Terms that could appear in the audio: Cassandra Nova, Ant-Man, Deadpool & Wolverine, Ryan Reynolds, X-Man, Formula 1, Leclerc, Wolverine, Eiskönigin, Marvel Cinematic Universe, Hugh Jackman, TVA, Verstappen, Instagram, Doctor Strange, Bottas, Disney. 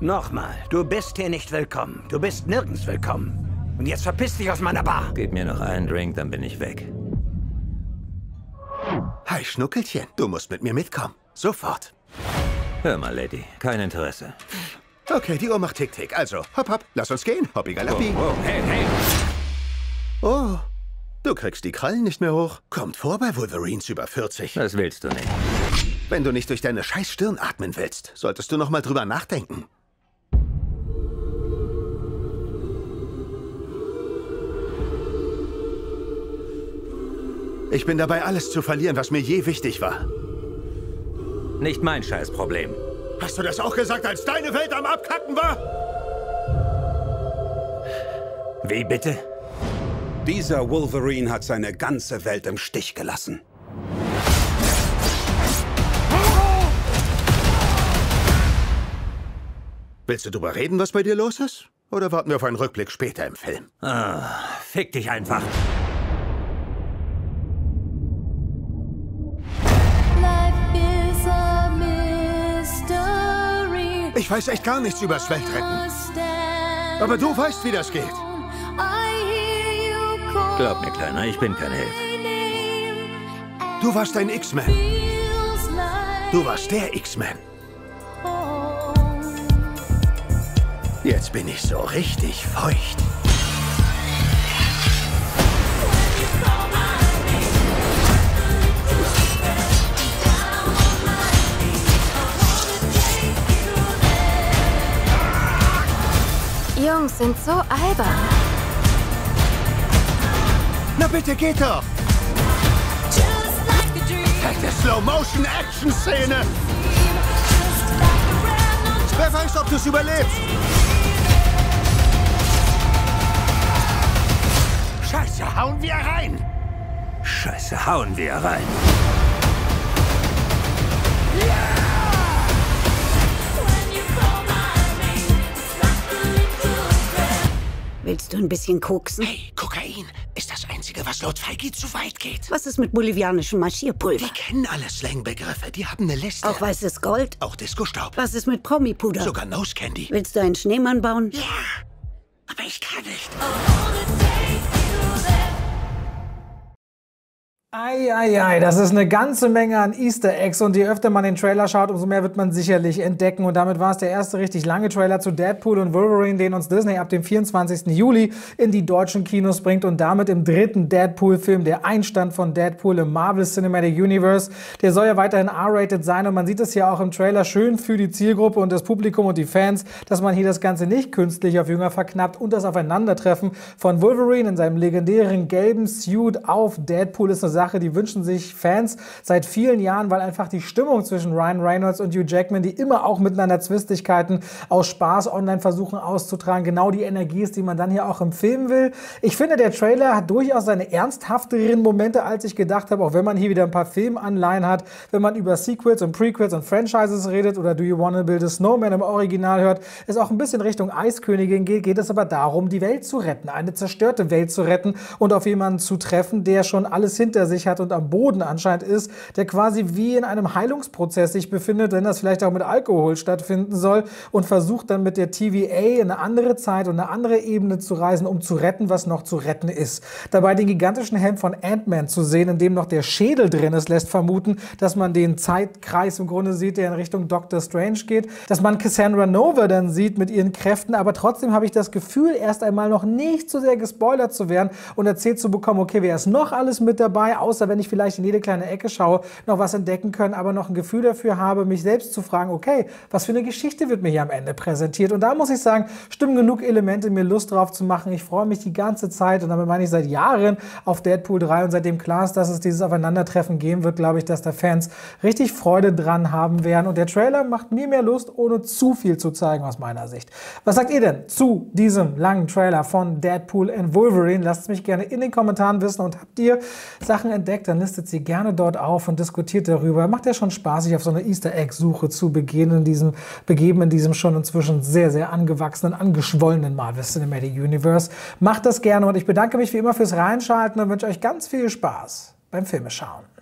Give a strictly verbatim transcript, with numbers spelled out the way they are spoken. Nochmal, du bist hier nicht willkommen. Du bist nirgends willkommen. Und jetzt verpiss dich aus meiner Bar. Gib mir noch einen Drink, dann bin ich weg. Hi, Schnuckelchen. Du musst mit mir mitkommen. Sofort. Hör mal, Lady. Kein Interesse. Okay, die Uhr macht Tick-Tick. Also, hopp, hopp. Lass uns gehen. Hoppigalappi. Oh, oh, hey, hey. Oh, du kriegst die Krallen nicht mehr hoch. Kommt vor bei Wolverines über vierzig. Das willst du nicht. Wenn du nicht durch deine scheiß Stirn atmen willst, solltest du noch mal drüber nachdenken. Ich bin dabei, alles zu verlieren, was mir je wichtig war. Nicht mein Scheißproblem. Hast du das auch gesagt, als deine Welt am Abkacken war? Wie bitte? Dieser Wolverine hat seine ganze Welt im Stich gelassen. Willst du darüber reden, was bei dir los ist? Oder warten wir auf einen Rückblick später im Film? Ah, fick dich einfach. Ich weiß echt gar nichts übers Weltretten. Aber du weißt, wie das geht. Glaub mir, Kleiner, ich bin kein Held. Du warst ein X-Man. Du warst der X-Man. Jetzt bin ich so richtig feucht. Jungs sind so albern. Na bitte, geht doch! Like der Slow-Motion-Action-Szene! Wer weiß, ob du es überlebst? Scheiße, hauen wir rein! Scheiße, hauen wir rein! Yeah! Willst du ein bisschen koksen? Hey, Kokain ist das Einzige, was laut Feige zu weit geht. Was ist mit bolivianischem Marschierpulver? Die kennen alle Slangbegriffe, die haben eine Liste. Auch weißes Gold? Auch Diskostaub. Was ist mit Promi-Puder? Sogar Nose Candy. Willst du einen Schneemann bauen? Ja, aber ich kann nicht. Eieiei, ei, ei, das ist eine ganze Menge an Easter Eggs und je öfter man den Trailer schaut, umso mehr wird man sicherlich entdecken. Und damit war es der erste richtig lange Trailer zu Deadpool und Wolverine, den uns Disney ab dem vierundzwanzigsten Juli in die deutschen Kinos bringt und damit im dritten Deadpool-Film, der Einstand von Deadpool im Marvel Cinematic Universe. Der soll ja weiterhin R-rated sein und man sieht es hier auch im Trailer schön für die Zielgruppe und das Publikum und die Fans, dass man hier das Ganze nicht künstlich auf Jünger verknappt und das Aufeinandertreffen von Wolverine in seinem legendären gelben Suit auf Deadpool ist eine Sache, die wünschen sich Fans seit vielen Jahren, weil einfach die Stimmung zwischen Ryan Reynolds und Hugh Jackman, die immer auch miteinander Zwistigkeiten aus Spaß online versuchen auszutragen, genau die Energie ist, die man dann hier auch im Film will. Ich finde, der Trailer hat durchaus seine ernsthafteren Momente, als ich gedacht habe, auch wenn man hier wieder ein paar Filmanleihen hat, wenn man über Sequels und Prequels und Franchises redet oder Do You Wanna Build a Snowman im Original hört, es auch ein bisschen Richtung Eiskönigin geht, geht es aber darum, die Welt zu retten, eine zerstörte Welt zu retten und auf jemanden zu treffen, der schon alles hinter sich hat und am Boden anscheinend ist, der quasi wie in einem Heilungsprozess sich befindet, wenn das vielleicht auch mit Alkohol stattfinden soll und versucht dann mit der T V A in eine andere Zeit und eine andere Ebene zu reisen, um zu retten, was noch zu retten ist. Dabei den gigantischen Helm von Ant-Man zu sehen, in dem noch der Schädel drin ist, lässt vermuten, dass man den Zeitkreis im Grunde sieht, der in Richtung Doctor Strange geht, dass man Cassandra Nova dann sieht mit ihren Kräften, aber trotzdem habe ich das Gefühl, erst einmal noch nicht so sehr gespoilert zu werden und erzählt zu bekommen, okay, wer ist noch alles mit dabei, außer wenn ich vielleicht in jede kleine Ecke schaue, noch was entdecken können, aber noch ein Gefühl dafür habe, mich selbst zu fragen, okay, was für eine Geschichte wird mir hier am Ende präsentiert? Und da muss ich sagen, stimmen genug Elemente, mir Lust drauf zu machen. Ich freue mich die ganze Zeit und damit meine ich seit Jahren auf Deadpool drei und seitdem klar ist, dass es dieses Aufeinandertreffen geben wird, glaube ich, dass da Fans richtig Freude dran haben werden und der Trailer macht mir mehr Lust, ohne zu viel zu zeigen aus meiner Sicht. Was sagt ihr denn zu diesem langen Trailer von Deadpool and Wolverine? Lasst es mich gerne in den Kommentaren wissen und habt ihr Sachen entdeckt, dann listet sie gerne dort auf und diskutiert darüber. Macht ja schon Spaß, sich auf so eine Easter-Egg-Suche zu begehen in diesem, begeben in diesem schon inzwischen sehr, sehr angewachsenen, angeschwollenen Marvel Cinematic Universe. Macht das gerne und ich bedanke mich wie immer fürs Reinschalten und wünsche euch ganz viel Spaß beim Filmeschauen.